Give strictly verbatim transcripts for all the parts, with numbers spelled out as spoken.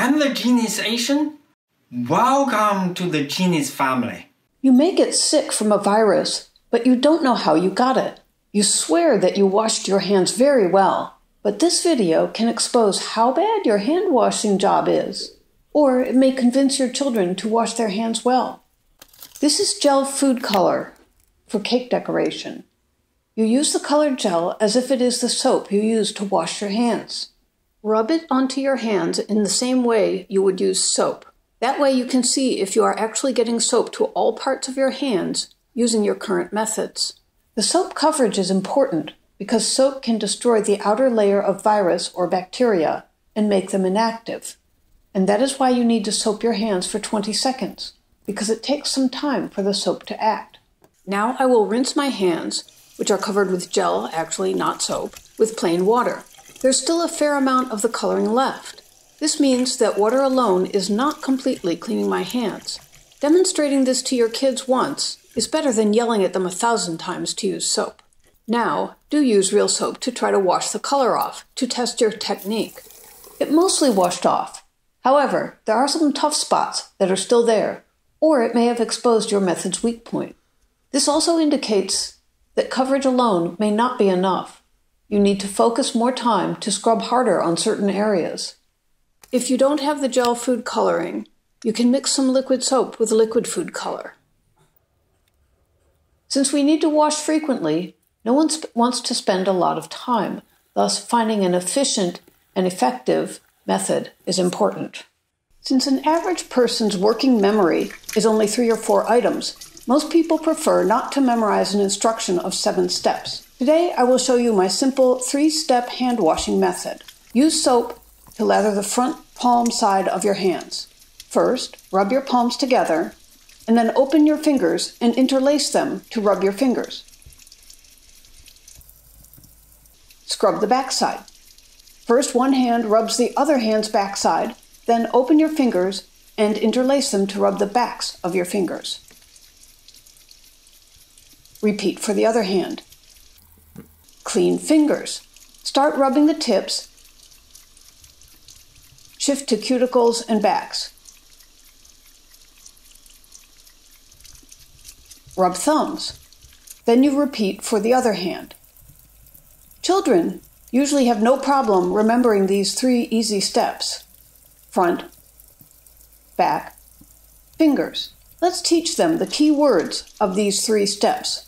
I'm the Genius Asian. Welcome to the Genius family. You may get sick from a virus, but you don't know how you got it. You swear that you washed your hands very well, but this video can expose how bad your hand washing job is. Or it may convince your children to wash their hands well. This is gel food color for cake decoration. You use the colored gel as if it is the soap you use to wash your hands. Rub it onto your hands in the same way you would use soap. That way you can see if you are actually getting soap to all parts of your hands using your current methods. The soap coverage is important because soap can destroy the outer layer of virus or bacteria and make them inactive. And that is why you need to soap your hands for twenty seconds, because it takes some time for the soap to act. Now I will rinse my hands, which are covered with gel, actually not soap, with plain water. There's still a fair amount of the coloring left. This means that water alone is not completely cleaning my hands. Demonstrating this to your kids once is better than yelling at them a thousand times to use soap. Now, do use real soap to try to wash the color off, to test your technique. It mostly washed off. However, there are some tough spots that are still there, or it may have exposed your method's weak point. This also indicates that coverage alone may not be enough. You need to focus more time to scrub harder on certain areas. If you don't have the gel food coloring, you can mix some liquid soap with liquid food color. Since we need to wash frequently, no one wants to spend a lot of time, thus finding an efficient and effective method is important. Since an average person's working memory is only three or four items, most people prefer not to memorize an instruction of seven steps. Today, I will show you my simple three-step hand washing method. Use soap to lather the front palm side of your hands. First, rub your palms together, and then open your fingers and interlace them to rub your fingers. Scrub the back side. First, one hand rubs the other hand's backside, then open your fingers and interlace them to rub the backs of your fingers. Repeat for the other hand. Clean fingers. Start rubbing the tips. Shift to cuticles and backs. Rub thumbs. Then you repeat for the other hand. Children usually have no problem remembering these three easy steps. Front, back, fingers. Let's teach them the key words of these three steps.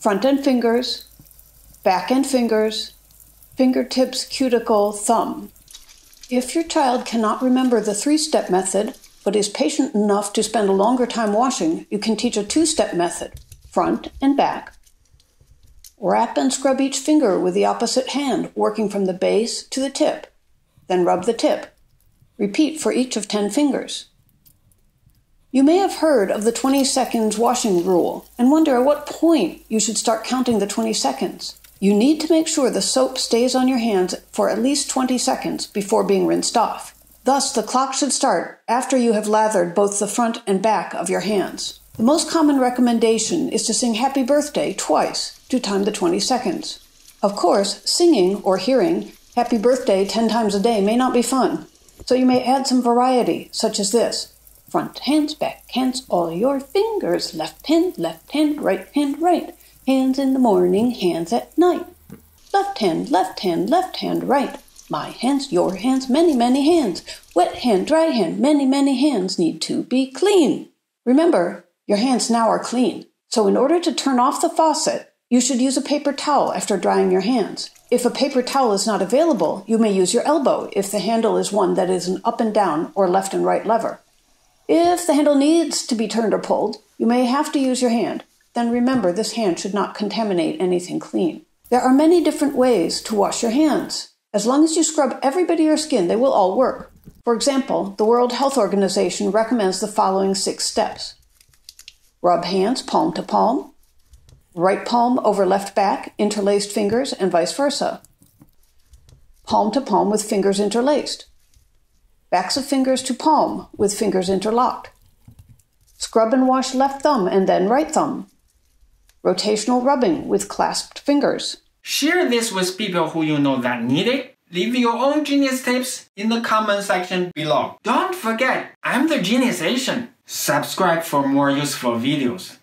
Front and fingers, back and fingers, fingertips, cuticle, thumb. If your child cannot remember the three-step method, but is patient enough to spend a longer time washing, you can teach a two-step method, front and back. Wrap and scrub each finger with the opposite hand, working from the base to the tip. Then rub the tip. Repeat for each of ten fingers. You may have heard of the twenty seconds washing rule and wonder at what point you should start counting the twenty seconds. You need to make sure the soap stays on your hands for at least twenty seconds before being rinsed off. Thus, the clock should start after you have lathered both the front and back of your hands. The most common recommendation is to sing Happy Birthday twice to time the twenty seconds. Of course, singing or hearing Happy Birthday ten times a day may not be fun, so you may add some variety, such as this. Front hands, back hands, all your fingers, left hand, left hand, right hand, right. Hands in the morning, hands at night. Left hand, left hand, left hand, right. My hands, your hands, many, many hands. Wet hand, dry hand, many, many hands need to be clean. Remember, your hands now are clean. So in order to turn off the faucet, you should use a paper towel after drying your hands. If a paper towel is not available, you may use your elbow if the handle is one that is an up and down or left and right lever. If the handle needs to be turned or pulled, you may have to use your hand. Then remember, this hand should not contaminate anything clean. There are many different ways to wash your hands. As long as you scrub every bit of your skin, they will all work. For example, the World Health Organization recommends the following six steps. Rub hands palm to palm. Right palm over left back, interlaced fingers, and vice versa. Palm to palm with fingers interlaced. Backs of fingers to palm with fingers interlocked. Scrub and wash left thumb and then right thumb. Rotational rubbing with clasped fingers. Share this with people who you know that need it. Leave your own genius tips in the comment section below. Don't forget, I'm the Genius Asian. Subscribe for more useful videos.